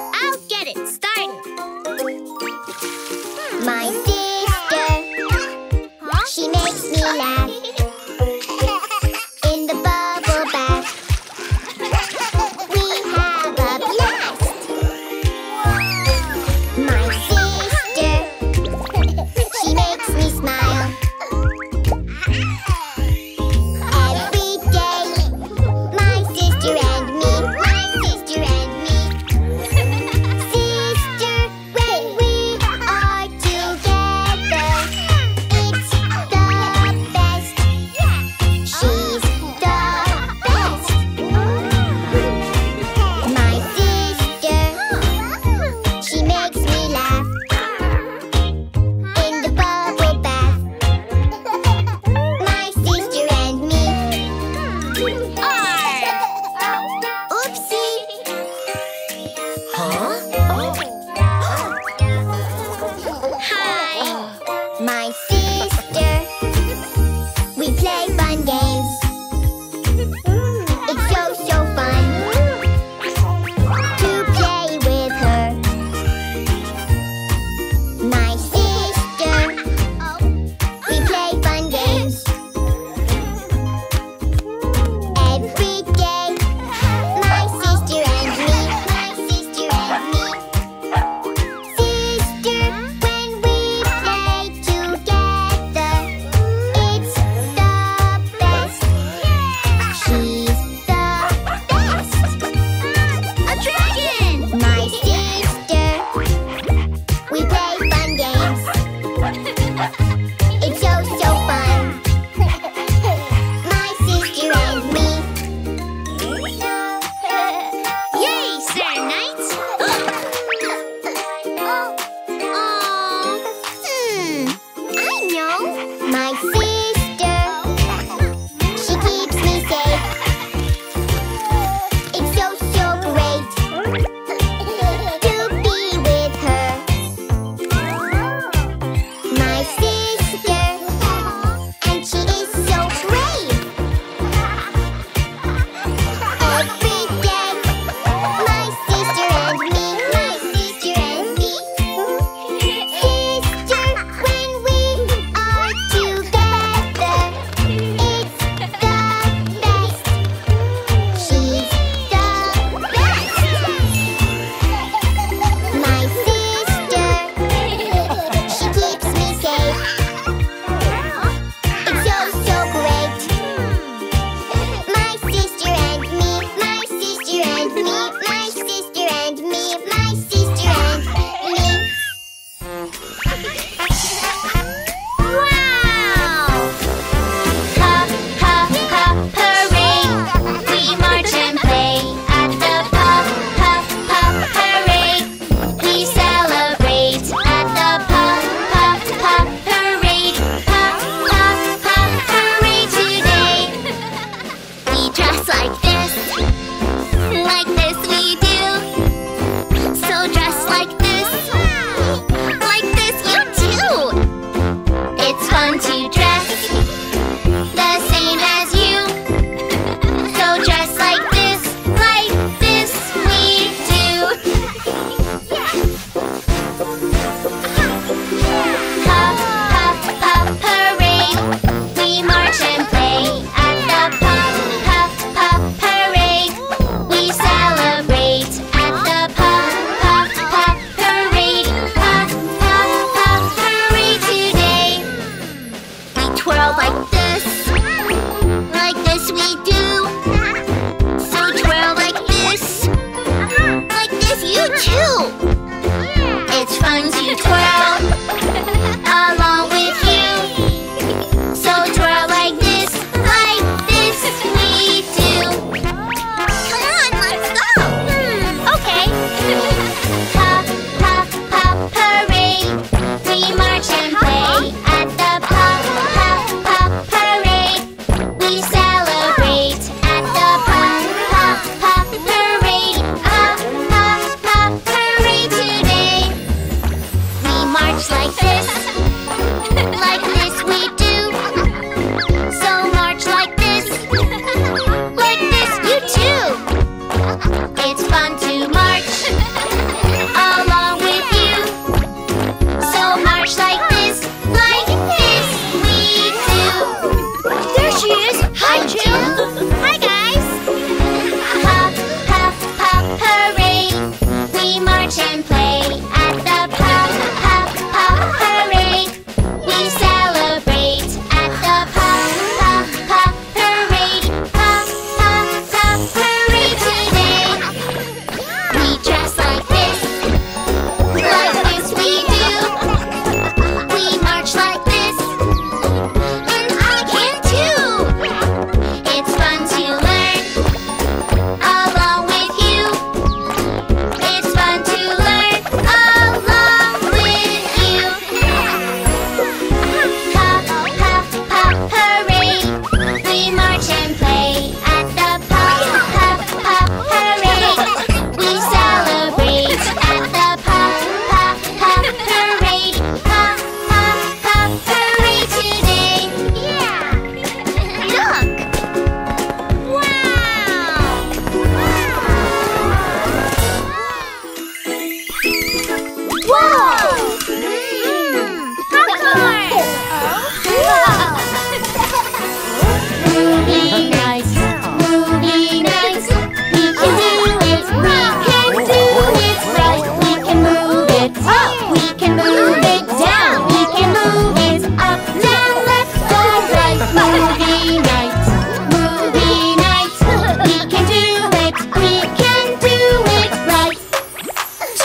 I'll get it started. My sister, she makes me laugh. In the bubble bath, we have a blast. My sister, she makes me smile. Every day, my sister and me.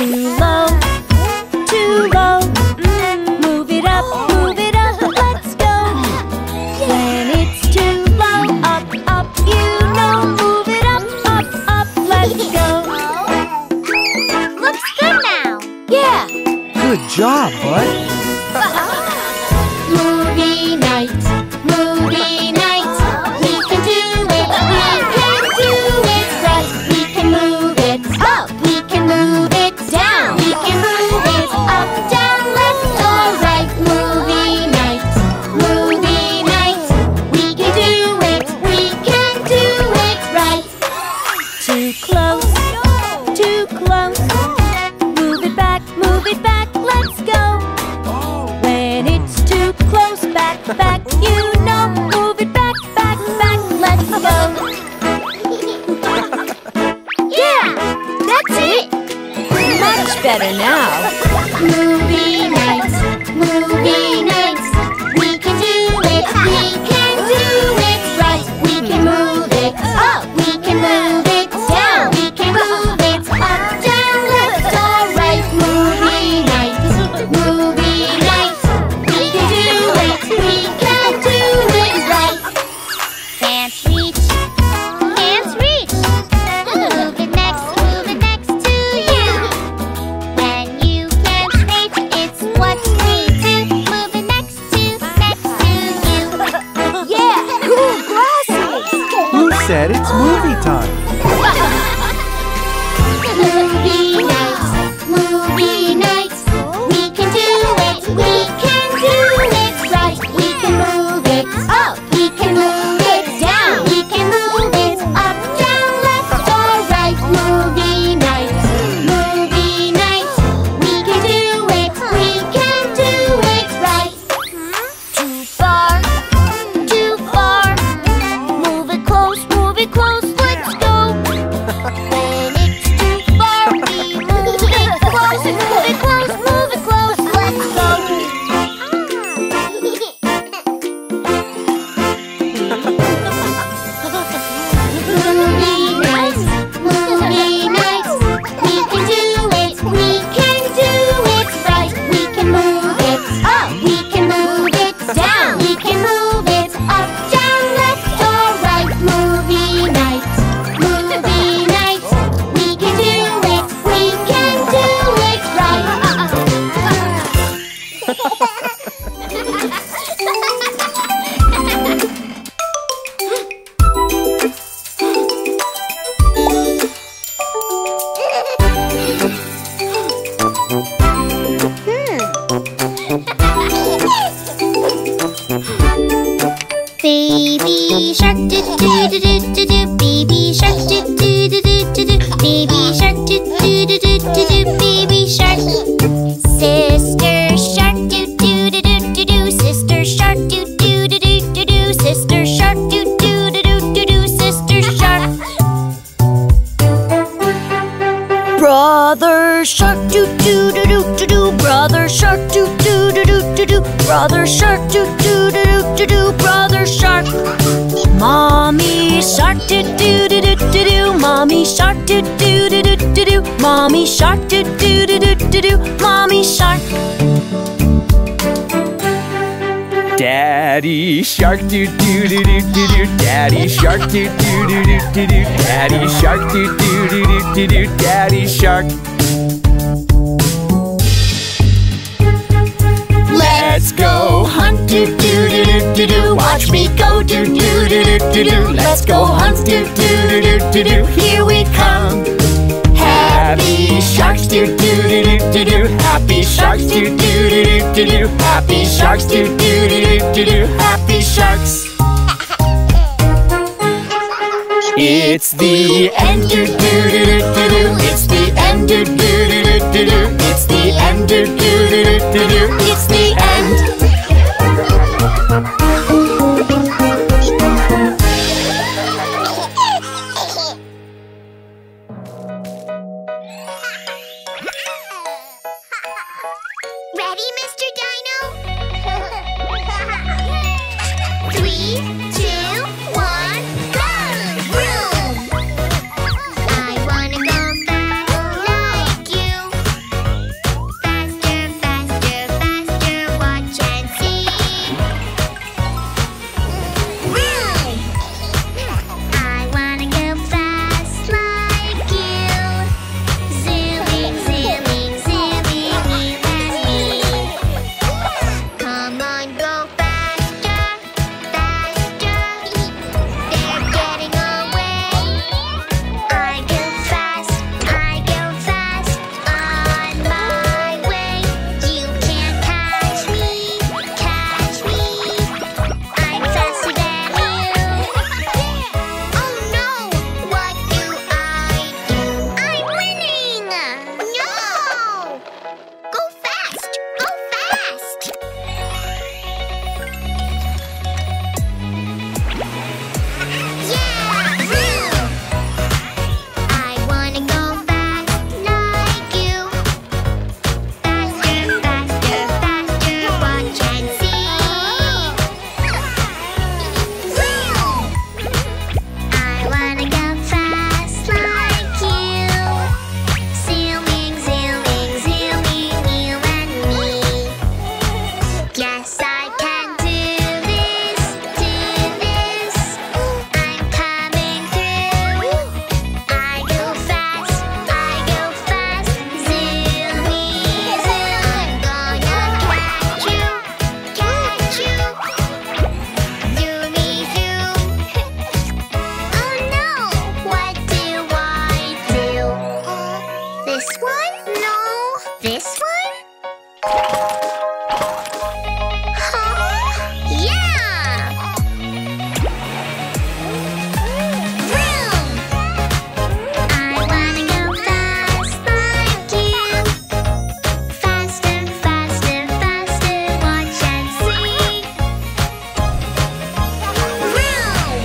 too low, move it up, move it up, let's go. When it's too low, up, up, you know, move it up, up, up, let's go. Looks good now. Yeah. Good job, bud. Better now. Movie nights, movie nights. We can do it, we can do it right. We can move it up, we can move it down, we can move it up, down, left or right. Movie nights, movie nights. We can do it, we can do it right. Dance reach, dance reach. Move it next, move it next to you. Said it's movie time. Movie nights, movie nights. We can do it, we can do it right. We can move it up, we can move it down, we can move it up, down, left or right. Movie nights, we can do it, we can do it right. Too far, too far. Move it close. Close, let's go. When it's too far, we move it close, move it close, move it close, let's go. Movie nights, movie nights. We can do it, we can do it right. We can move it up, we can move it down, we can move it up, down, left or right. Movie nights, we can do it, we can do it right. Baby shark, do do do do do do. Baby shark, do do do do do. Baby shark, do do do do do. Baby shark. Sister shark, do do do do do. Sister shark, do do do do do. Sister shark, do do do do do. Sister shark. Brother shark, do do do do do. Brother shark, do do do do do. Brother shark, do do do do do. Brother shark. Mommy shark, do do do do do do. Mommy shark, do do do do do do. Mommy shark, do do do do do do. Mommy shark. Daddy shark, do do do do do do. Daddy shark, do do do do do do. Daddy shark, do do do do do do. Daddy shark. Let's go hunt, do do do do do do. Watch me go, do do do do do do. Let's go hunt, do do do do do do. Here we come. Happy sharks, do do do do do do. Happy sharks, do do do do do do. Happy sharks, do do do do do. Happy sharks. It's the end, do do do do do. It's the end, do do do do do. It's the end, do do do do do. It's the end. Ready, Mr. Dino? 3, 2, 1. I wanna go back like you. This one? Huh? Yeah! Vroom! I wanna go fast like you. Faster, faster, faster, watch and see. Vroom!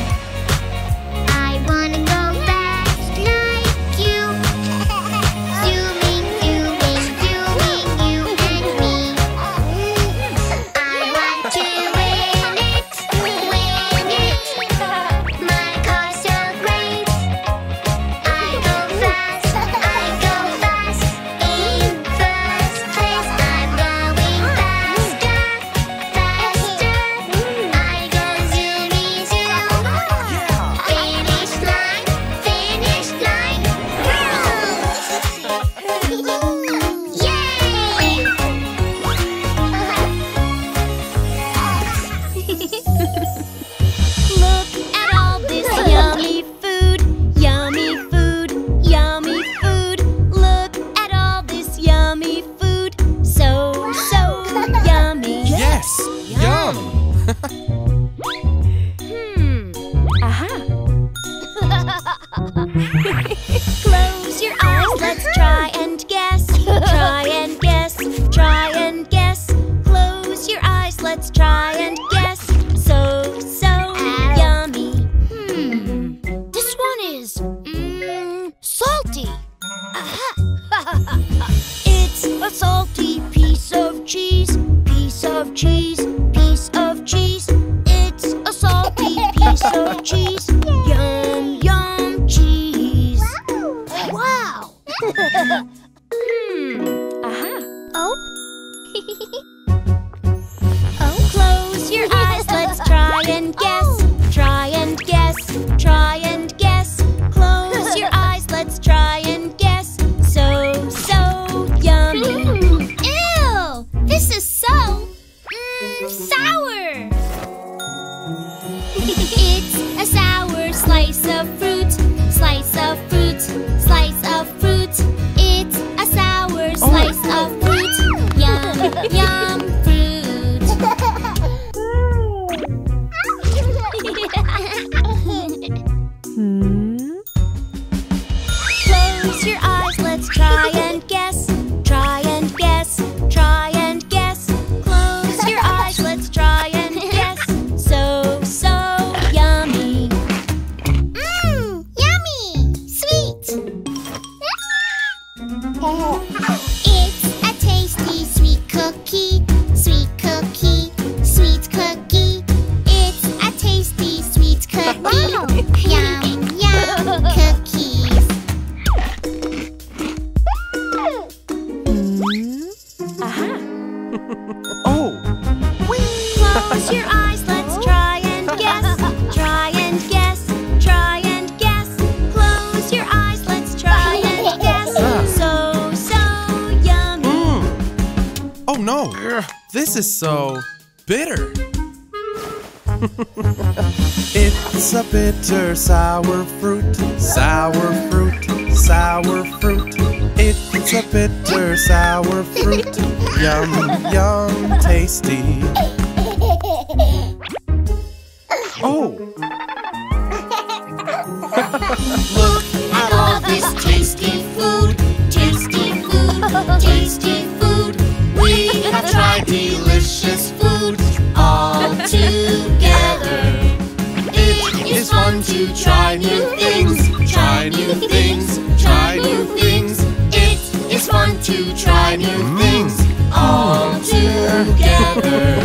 I wanna go fast like you. Close your eyes, let's try and guess. Try and guess, try and guess. Close your eyes, let's try and guess. So yummy. This one is salty. It's a salty piece of cheese. Piece of cheese, piece of cheese. It's a salty piece of cheese. Yum, yum. Oh, close your eyes, let's try and guess. Try and guess, try and guess. Close your eyes, let's try and guess. So yummy. Ew! This is so sour. It's a sour slice of fruit. Slice of fruit, slice of fruit. It's a sour slice of fruit. Yum, yum fruit. Close your eyes, let's try and guess. Try and guess, try and guess. Close your eyes, let's try and guess. So yummy. It's a tasty sweet cookie, sweet cookie, sweet cookie. It's a tasty sweet cookie. Yum, yum cookies. Close your eyes, let's try and guess. Try and guess, try and guess. Close your eyes, let's try and guess. So yummy. Oh no, this is so bitter. It's a bitter sour fruit, sour fruit, sour fruit. It's a bitter sour fruit. Yum, yum, tasty. Look at all this tasty food, tasty food, tasty food. We have tried delicious food all together. It is fun to try new things, try new things, try new things. It is fun to try new things all together.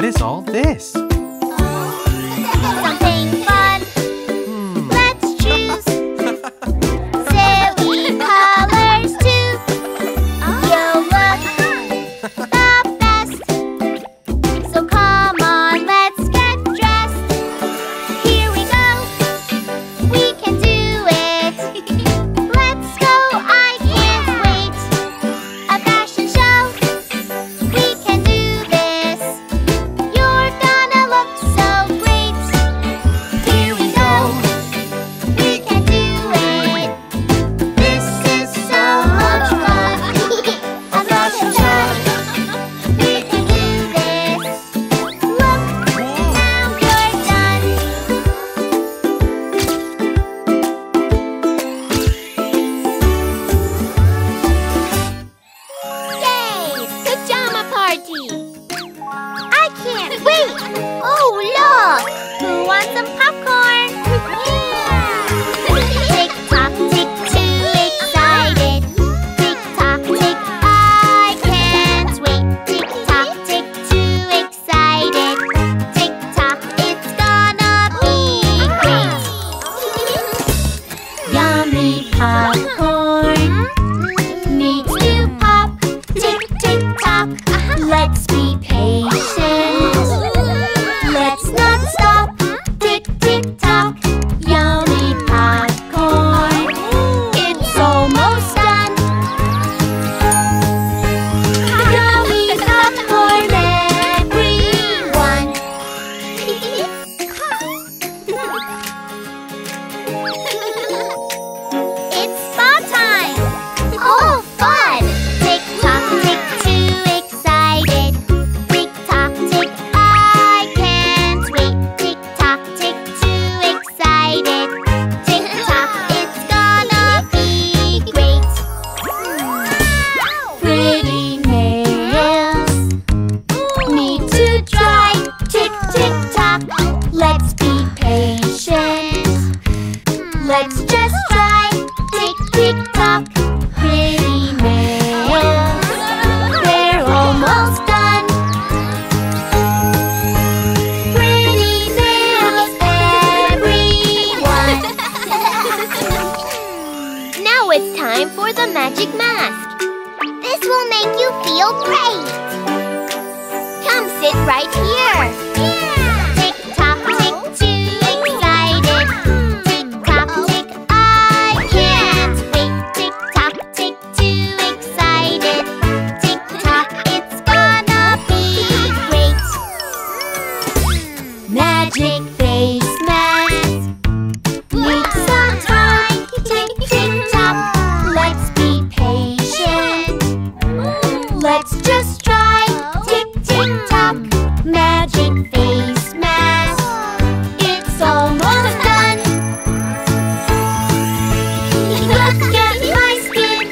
What is all this? Something fun. Let's choose silly colors too. You'll look the best. So come on, let's get dressed. Here we go. We can do it. Let's go. I can't wait. A fashion show. We can do this. You're gonna look so great. Here we go. We can do it. This is so much fun. A fashion show. We can do this. Look, now you're done. Yay! Pajama party! I can't wait! Oh, look! Who wants some popcorn? Tick tock, tick too excited. Tick tock, tick, I can't wait. Tick tock, tick too excited. Tick tock, it's gonna be great. Yummy popcorn needs to pop. Tick, tick, tock. Let's be patient. Let's not stop. Tick, tick, tock. Yummy popcorn. It's almost done. Yummy popcorn, everyone. It's spa time! Oh, fun! Tick tock, tick, too excited. Tick tock, tick, I can't wait. Tick tock, tick, too excited. Tick tock, it's gonna be great. Pretty nails need to dry. Tick, tick, tock. Let's be patient. Let's just try. Tick, tick, tock. Pretty nails, they're almost done. Pretty nails, everyone. Now it's time for the magic mask. This will make you feel great. Come sit right here. Tick tock, tick, too excited. Tick tock, tick, I can't wait. Tick tock, tick, too excited. Tick tock, it's gonna be great. Magic face mask. Need some time. Tick, tick, tock. Let's be patient. Let's just try. Tick, tick, tock. Magic face mask. It's almost done. Look at my skin,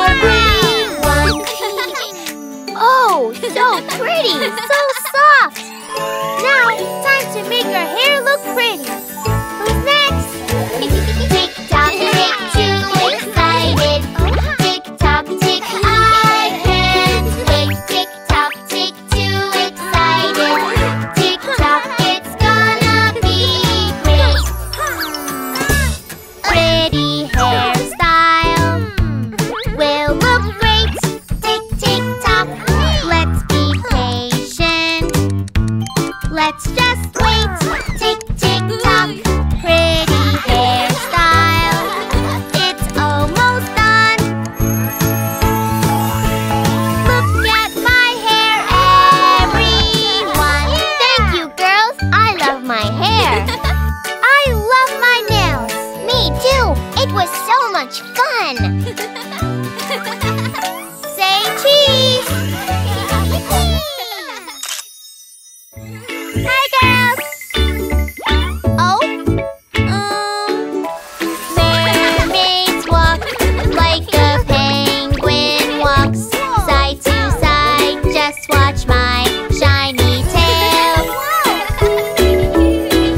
everyone. Oh, so pretty, so soft. Now it's time to make our hair look pretty. Who's next? Tick tock, tick, too excited. Tick tock, tick, I can't wait. Tick tock, tick, too excited. Tick tock, it's gonna be great. Pretty hairstyle will look great. Tick, tick, tock. Let's be patient. Let's just wait. Tick, tick, tock. Pretty hairstyle, it's almost done. Look at my hair, everyone. Thank you, girls. I love my hair. I love my nails. Me too. It was so much fun. Say cheese. Hi, girls. Oh. Mermaids walk like a penguin walks, side to side. Just watch my shiny tail.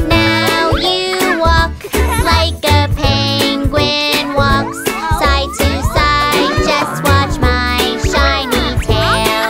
Now you walk like a penguin walks, side to side. Just watch my shiny tail.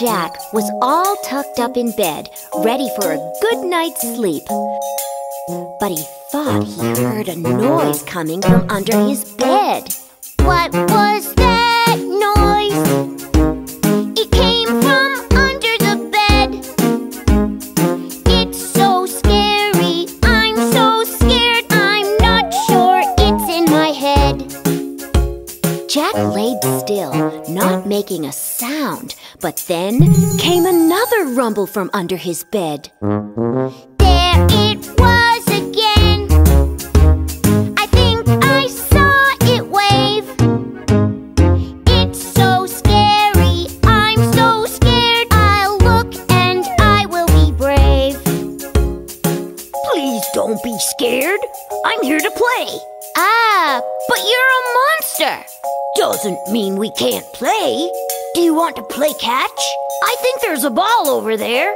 Jack was all tucked up in bed, ready for a good night's sleep. But he thought he heard a noise coming from under his bed. What was that noise? It came from under the bed. It's so scary, I'm so scared, I'm not sure it's in my head. Jack laid still, not making a sound. But then came another rumble from under his bed. There it was again. I think I saw it wave. It's so scary, I'm so scared. I'll look and I will be brave. Please don't be scared, I'm here to play. Ah, but you're a monster. Doesn't mean we can't play. Do you want to play catch? I think there's a ball over there.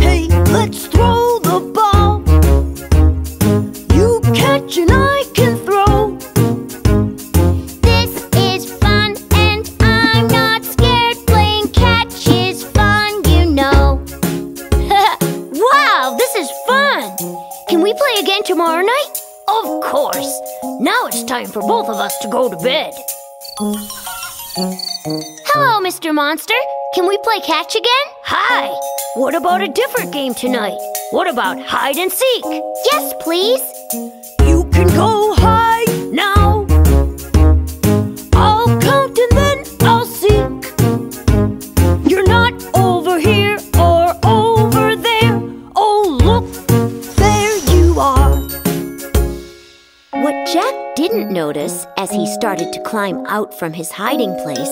Hey, let's throw the ball. You catch and I can throw. This is fun and I'm not scared. Playing catch is fun, you know. Wow, this is fun. Can we play again tomorrow night? Of course. Now it's time for both of us to go to bed. Hello, Mr. Monster. Can we play catch again? Hi. What about a different game tonight? What about hide and seek? Yes, please. You can go hide now. I'll count and then I'll seek. You're not over here or over there. Oh, look, there you are. What Jack didn't notice as he started to climb out from his hiding place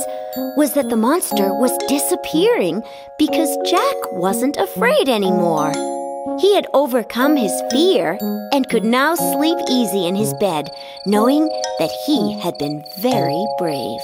was that the monster was disappearing because Jack wasn't afraid anymore. He had overcome his fear and could now sleep easy in his bed, knowing that he had been very brave.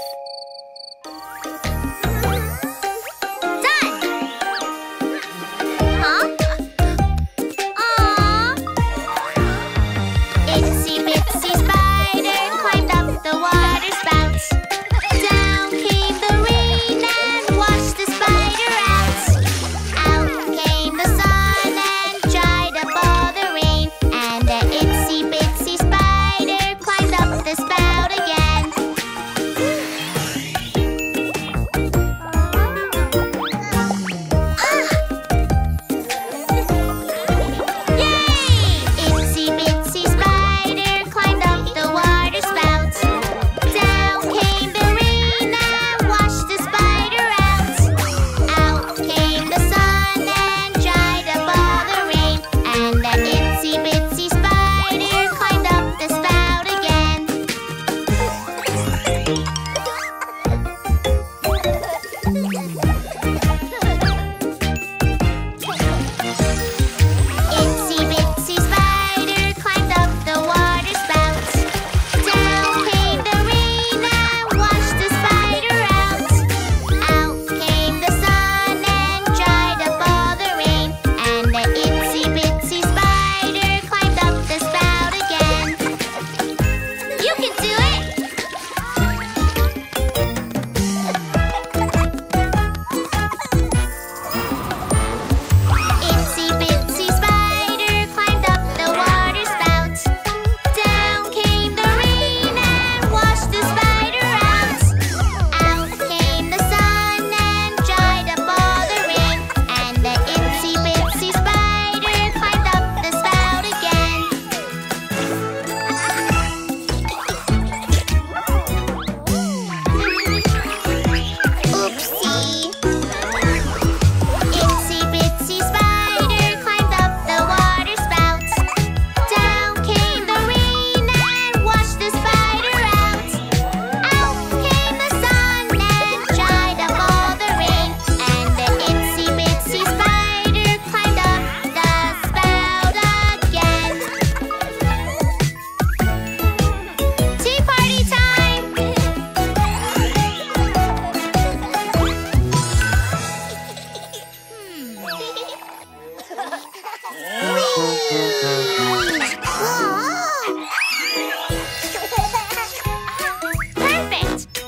Perfect!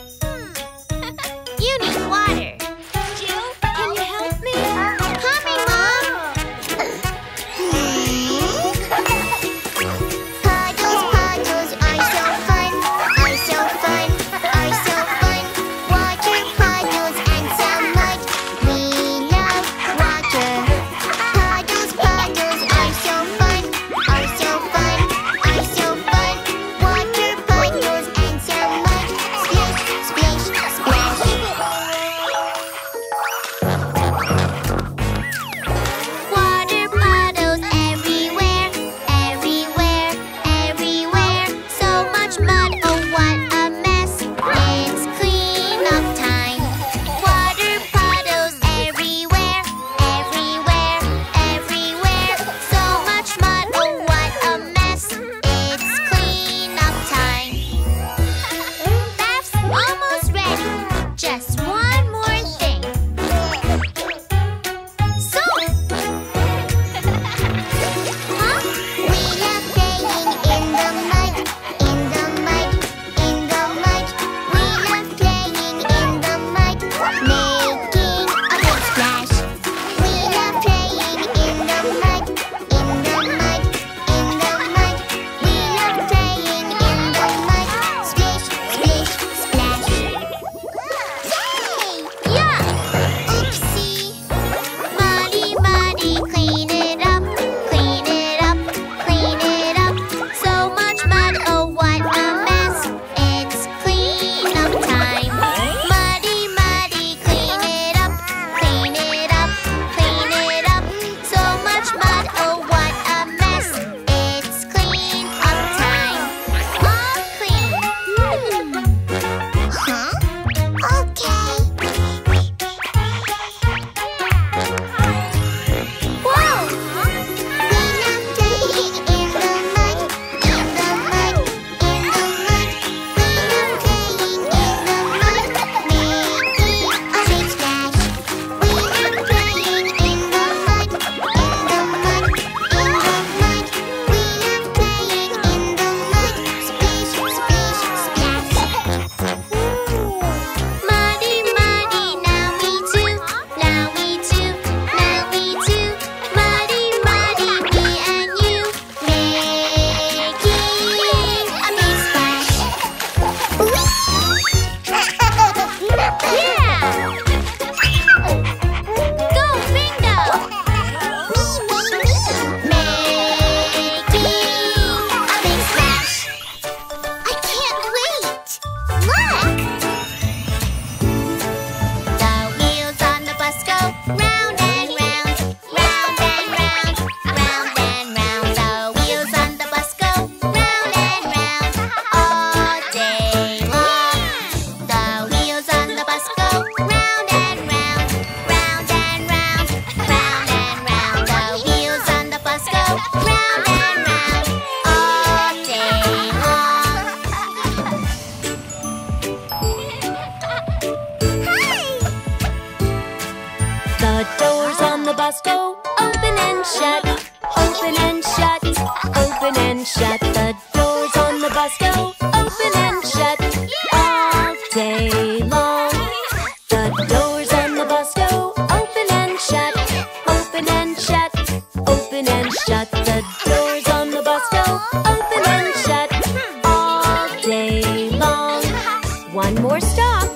You need water. shut. The doors on the bus go open and shut all day long. The doors on the bus go open and shut, open and shut, open and shut. The doors on the bus go open and shut all day long. One more stop.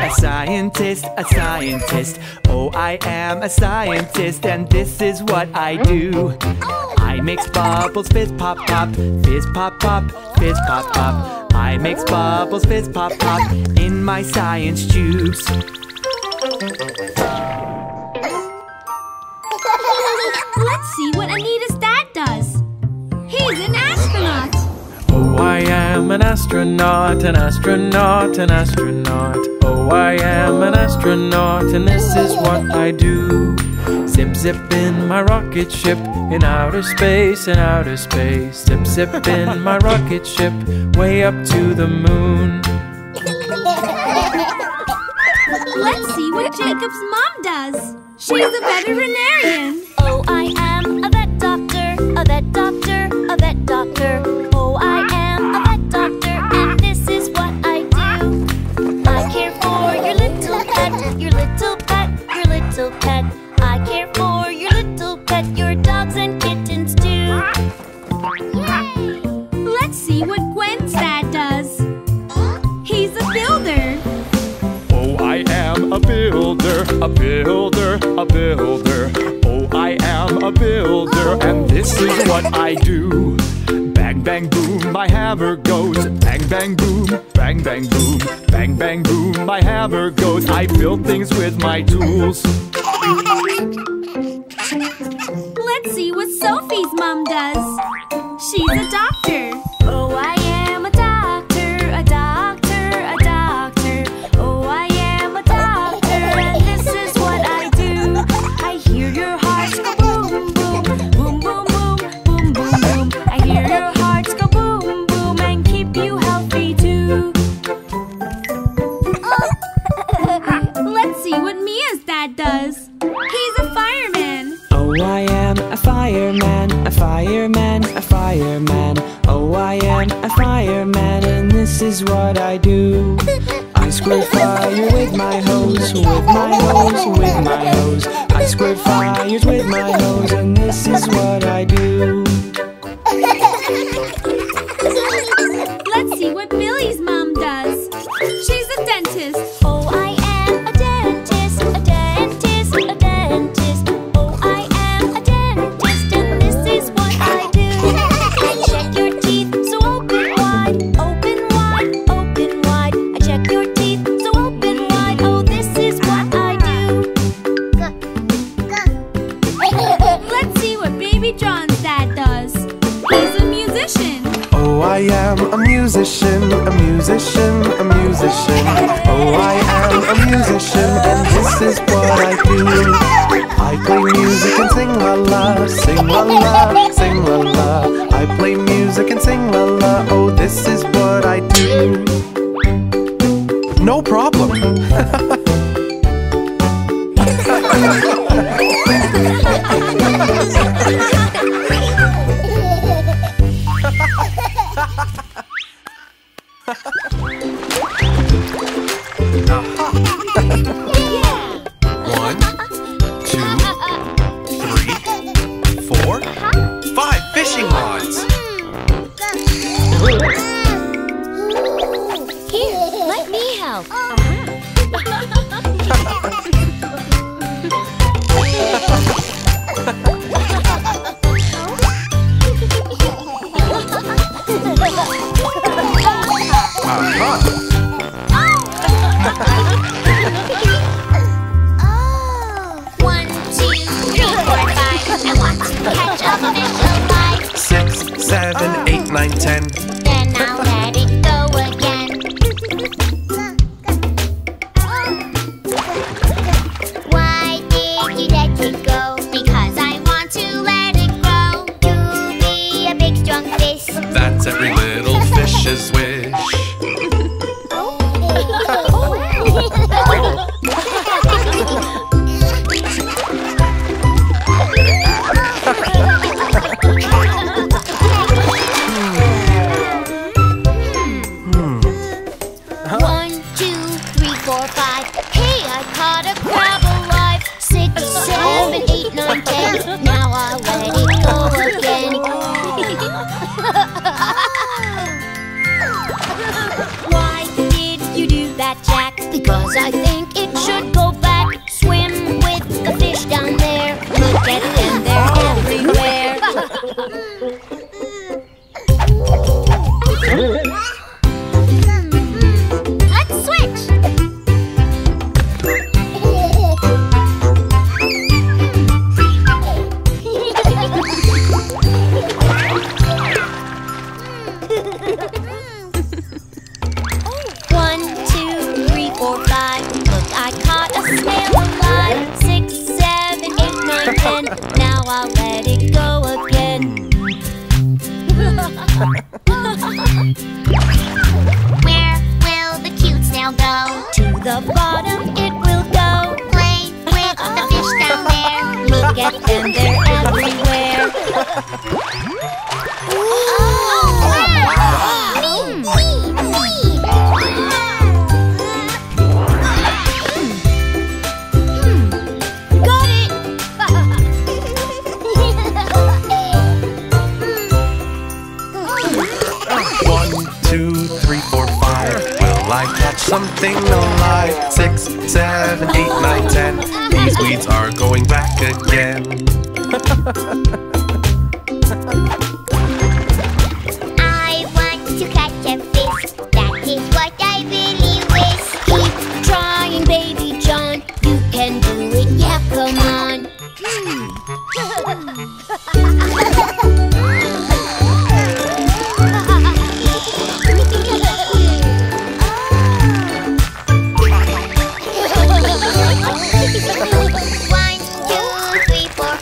A scientist, oh, I am a scientist, and this is what I do. I make bubbles, fizz pop pop, fizz pop pop, fizz pop pop. I make bubbles, fizz pop pop, in my science tubes. Let's see what Anita's dad does. He's an astronaut. Oh, I am an astronaut, an astronaut, an astronaut. Oh, I am an astronaut, and this is what I do. Zip, zip in my rocket ship, in outer space, in outer space. Zip, zip in my rocket ship, way up to the moon. Let's see what Jacob's mom does. She's a veterinarian. Oh, I am a vet doctor, a vet doctor, a vet doctor. Oh, I am a vet doctor, and this is what I do. I care for your little pet, your little pet, your little pet. I care for your little pet, your dogs and kittens too. Yay! Let's see what Gwen's dad does. He's a builder. Oh, I am a builder, a builder, a builder. Oh, I am a builder, and this is what I do. Bang, bang, boom, my hammer goes. Bang, bang, boom, bang, bang, boom. Bang, bang, boom, my hammer goes. I build things with my tools. Let's see what Sophie's mom does. She's a doctor. Oh, I am a doctor, a doctor, a doctor. Oh, I am a doctor, and this is what I do. I hear your heart go boom, boom, boom, boom, boom, boom, boom, boom. I hear your hearts go boom, boom, and keep you healthy too. Let's see what Mia's dad does. He's a fireman. Oh, I am a fireman, a fireman, a fireman. Oh, I am a fireman, and this is what I do. I squirt fire with my my hose, with my hose, with my hose. I square fires with my hose, and this is what I do. Let's see what Billy's mom does. She's a dentist. Oh, I am a dentist, a dentist, a dentist. Oh, I am a dentist, and this is what I do. I check your teeth, so open wide, open wide, open wide. I check your teeth, so open wide. Oh, this is what I do. Let's see what Baby John's dad does. He's a musician. Oh, I am a musician, a musician, a musician. Oh, I am a musician, and this is what I do. I play music and sing la la, sing la la, sing la la. I play music and sing la la, oh, this is what I do. No problem. One, two, three, four,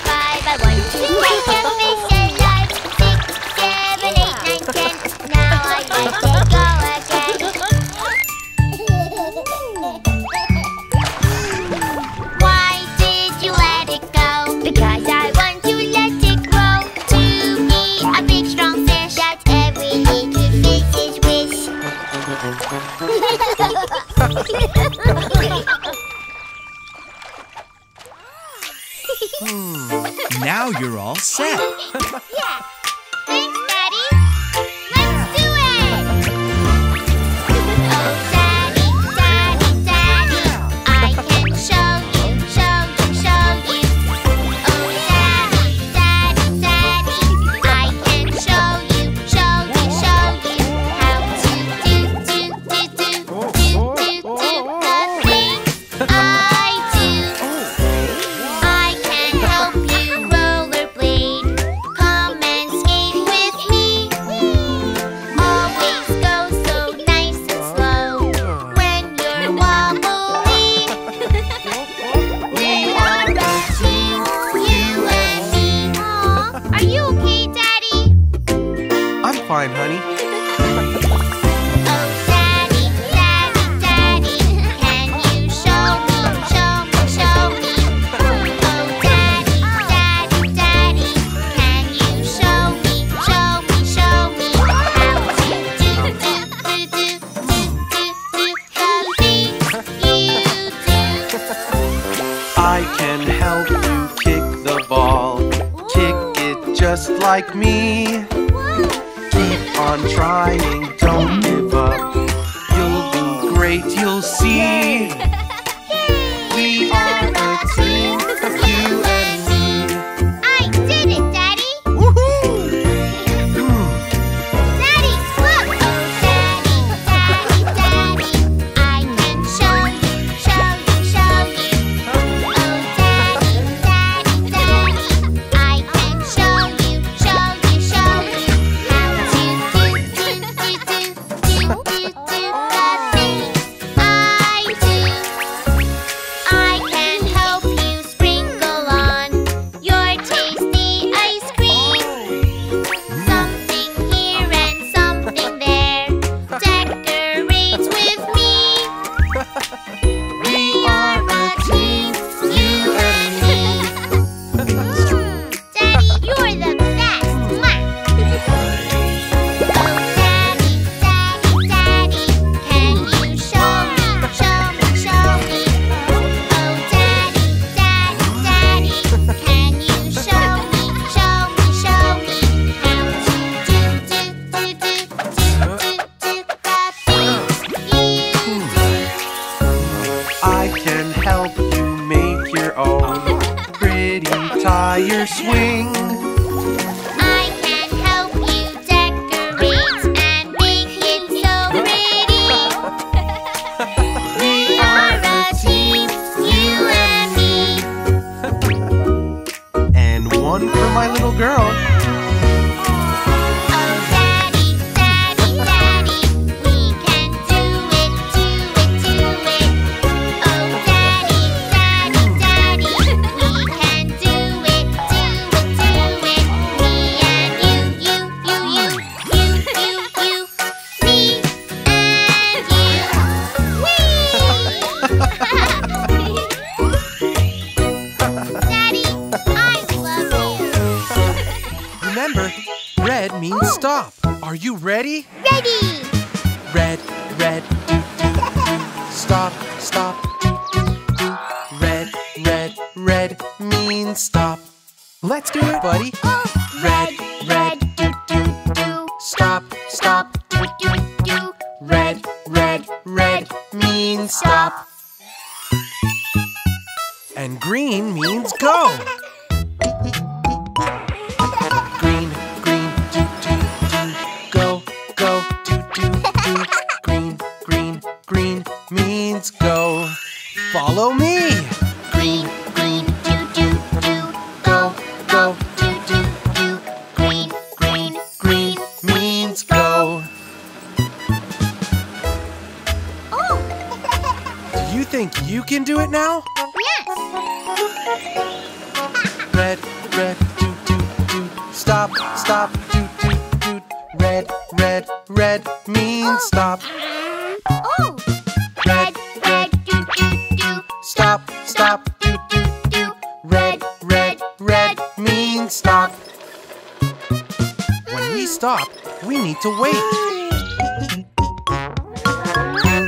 five. I want to Now you're all set. Yeah. Thanks, Daddy. Let's do it. Oh, Daddy, Daddy, Daddy, I can show you. Oh, Daddy, Daddy, Daddy, I can show you how to do the things I do. I can help you. Fine, honey. I can help you kick the ball. Kick it just like me. Keep on trying, don't give up. You'll do great, you'll see. We are a team of you and me. I did it, Daddy! Woohoo! Daddy, look! Oh, Daddy, Daddy, Daddy, I can show you. Oh, Daddy, Daddy, Daddy, I can show you. Do the things I do. I can help you sprinkle on your tasty ice cream. Something here and something there. Decorate with me. We are a team, you and me. Daddy, you're the best. Mwah. Daddy, Daddy, can you show me? Oh, Daddy, Daddy, Daddy, can you show me how to do the things you do? I can help you make your own pretty tire swing. I can help you decorate and make it so pretty. We are a team, you and me. And one for my little girl. Oh, Daddy, Daddy, Daddy, we can do it. Oh, Daddy, Daddy, Daddy, we can do it. Me and you, me and you. Whee! Daddy, I love you. Remember, red means stop. Are you ready? Ready! Red, red, do, do, do. Stop, stop, do, do, do. Red, red, red means stop. Let's do it, buddy. Oh, Red, red, do, do, do. Stop, do, do, do. Red, red, red means stop. And green means go. Green, green, do, do, do. Go, do, do, do. Green, green, green means go. Follow me. Green, green, do, do, do. Go, do, do, do. Green, green, green means go. Oh! Do you think you can do it now? Yes! Red, red, do, do, do. Stop, do, do, do. Red, red, red means stop. Oh! Red, red, do, do, do. Stop, do, do, do. Red, red, red means stop. When we stop, we need to wait. Green,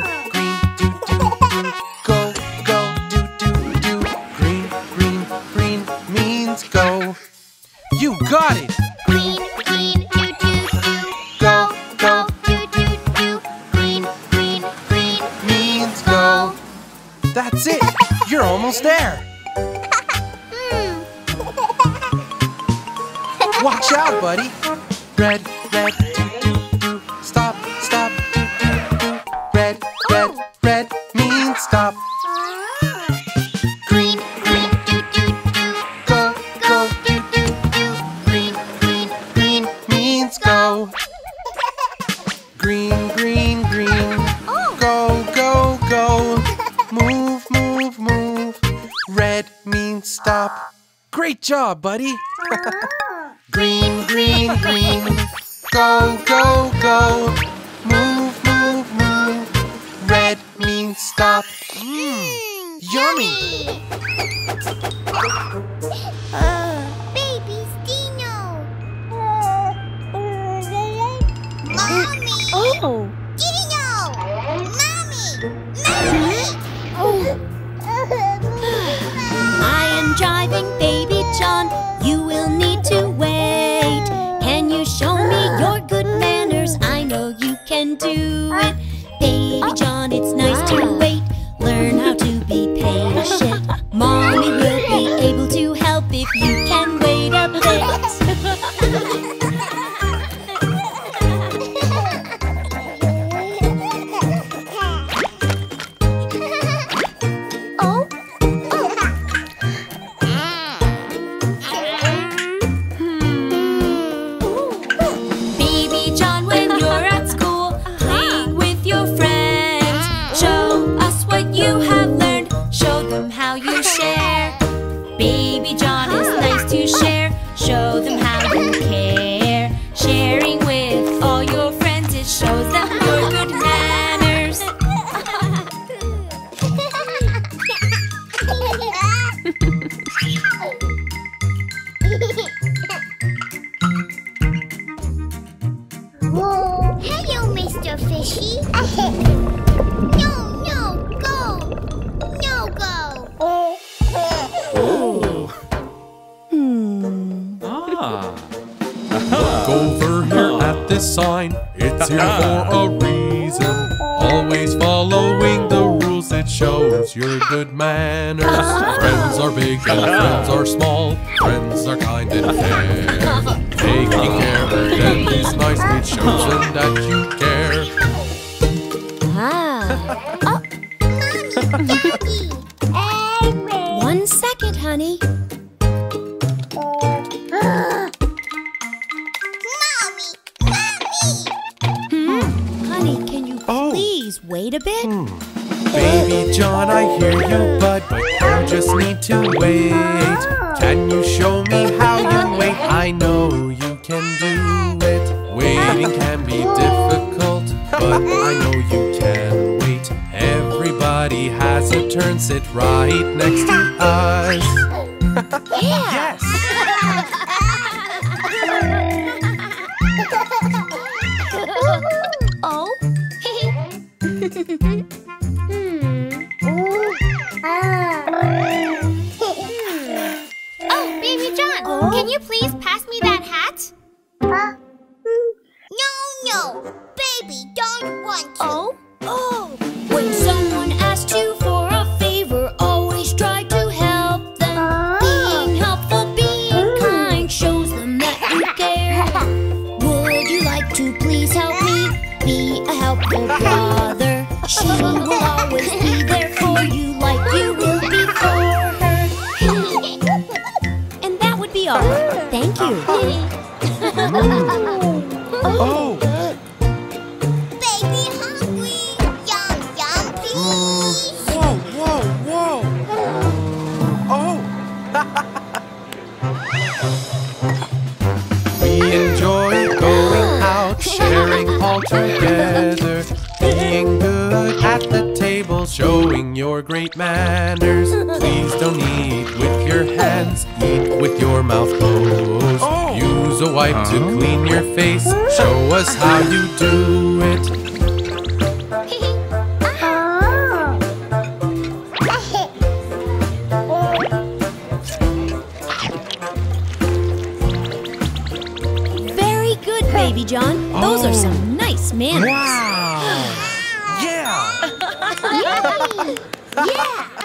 do, do, do. Go, do, do, do. Green, green, green means go. You got it! Green, green, doo doo doo. Go, go, doo doo doo. Green, green, green means go. That's it! You're almost there! Watch out, buddy! Red, red, doo doo doo. Stop, stop, doo doo doo. Red, red, red means stop. Stop. Great job, buddy. Green, green, green. Go, go, go. Move, move, move. Red means stop. Yummy. Baby's Dino. Mommy. Oh. Dino. Mommy. Mommy. Oh. I am driving baby John. You will need to wait. Can you show me your good manners? I know you can do it. Baby John, it's nice to wait. Learn how to be patient. Mommy will be able to help if you can wait a bit. Baby John, those are some nice manners. Wow! Yeah! Yeah!